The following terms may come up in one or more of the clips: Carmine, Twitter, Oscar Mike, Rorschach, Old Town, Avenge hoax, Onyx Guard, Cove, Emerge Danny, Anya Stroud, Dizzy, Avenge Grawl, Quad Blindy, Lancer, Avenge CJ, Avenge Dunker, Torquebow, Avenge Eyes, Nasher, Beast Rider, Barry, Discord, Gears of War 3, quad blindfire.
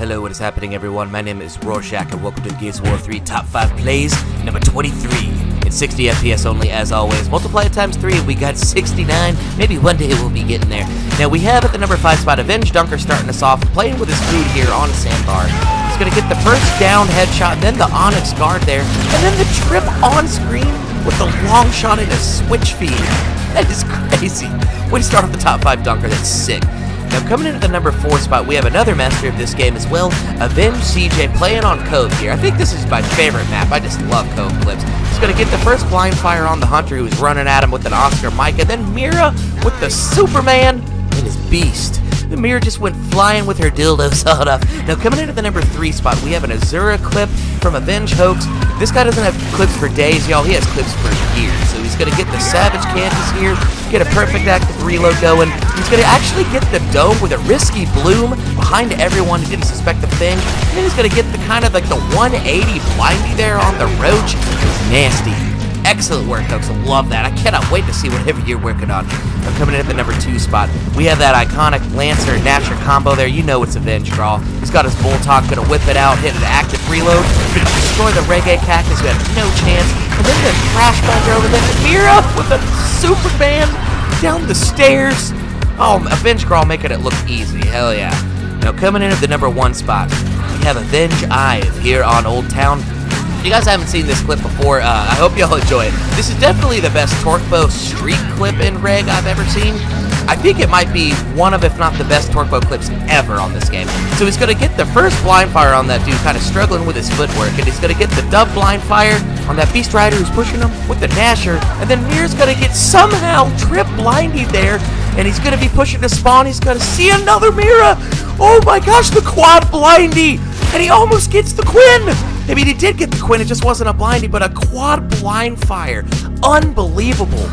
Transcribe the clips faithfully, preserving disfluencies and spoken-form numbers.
Hello, what is happening everyone? My name is Rorschach and welcome to Gears of War three Top five Plays, number twenty-three. It's sixty F P S only as always. Multiply it times three and we got sixty-nine. Maybe one day we'll be getting there. Now we have at the number five spot, Avenge Dunker starting us off, playing with his food here on a sandbar. He's going to get the first down headshot, then the Onyx Guard there, and then the trip on screen with the long shot and a switch feed. That is crazy. Way to start off the top five Dunker, that's sick. Now coming into the number four spot, we have another master of this game as well, Avenge C J playing on Cove here. I think this is my favorite map. I just love Cove clips. He's going to get the first blind fire on the Hunter who's running at him with an Oscar Mike, and then Mira with the Superman and his Beast. The Mira just went flying with her dildo sawed off. Now coming into the number three spot, we have an Azura clip from Avenge Hoax. This guy doesn't have clips for days, y'all. He has clips for years. So he's going to get the Savage Kansas here, get a perfect active reload going. He's going to actually get the dome with a risky bloom behind everyone who didn't suspect the thing. And then he's going to get the kind of like the one eighty blindy there on the roach. It's nasty. Excellent work, folks. I love that. I cannot wait to see whatever you're working on. I'm coming in at the number two spot. We have that iconic Lancer Nasher combo there. You know it's Avenge Grawl. He's got his Bulltalk, gonna whip it out, hit an active reload, destroy the Reggae Cactus who had no chance, and then the Flash Buster over there, Mira with a Superman down the stairs. Oh, Avenge Grawl making it look easy. Hell yeah. Now coming in at the number one spot, we have Avenge Eyes here on Old Town. If you guys haven't seen this clip before, uh, I hope y'all enjoy it. This is definitely the best Torquebow street clip in reg I've ever seen. I think it might be one of, if not the best Torquebow clips ever on this game. So he's going to get the first blind fire on that dude, kind of struggling with his footwork, and he's going to get the dub blind fire on that Beast Rider who's pushing him with the Nasher, and then Mir's going to get somehow trip blinded there, and he's going to be pushing to spawn. He's going to see another Mira. Oh my gosh, the quad blindy, and he almost gets the Quinn. I mean, he did get the Quinn, it just wasn't a blindy, but a quad blind fire. Unbelievable.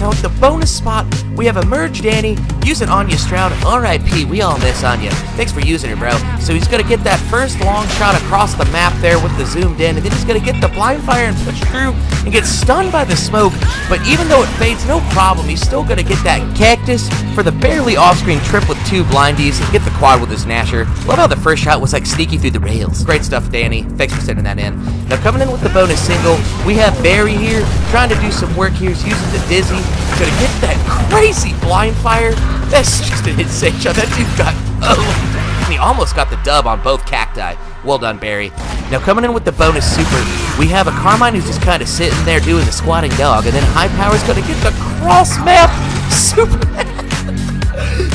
Now, at the bonus spot, we have Emerge Danny using Anya Stroud. R I P, we all miss Anya. Thanks for using her, bro. So he's going to get that first long shot across the map there with the zoomed in, and then he's going to get the blind fire and push through and get stunned by the smoke. But even though it fades, no problem. He's still going to get that Cactus for the barely off-screen trip with two blindies and get the quad with his Nasher. Love how the first shot was like sneaky through the rails. Great stuff, Danny. Thanks for sending that in. Now, coming in with the bonus single, we have Barry here trying to do some work here. He's using the Dizzy. He's going to get that crazy blind fire. That's just an insane shot. That dude got oh, he almost got the dub on both cacti. Well done, Barry. Now, coming in with the bonus super, we have a Carmine who's just kind of sitting there doing the squatting dog, and then High Power's going to get the cross map super.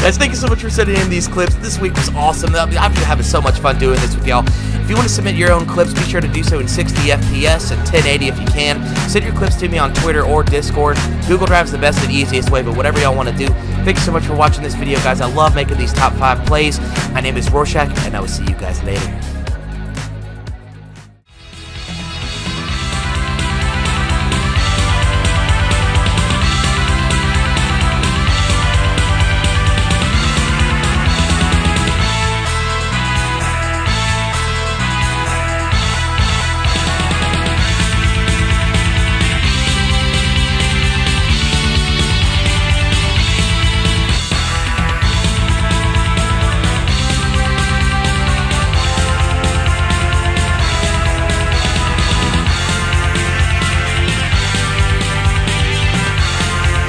Guys, thank you so much for sending in these clips. This week was awesome. I've been having so much fun doing this with y'all. If you want to submit your own clips, be sure to do so in sixty F P S and ten eighty if you can. Send your clips to me on Twitter or Discord. Google Drive's the best and easiest way, but whatever y'all want to do. Thank you so much for watching this video, guys. I love making these top five plays. My name is Rorschach, and I will see you guys later.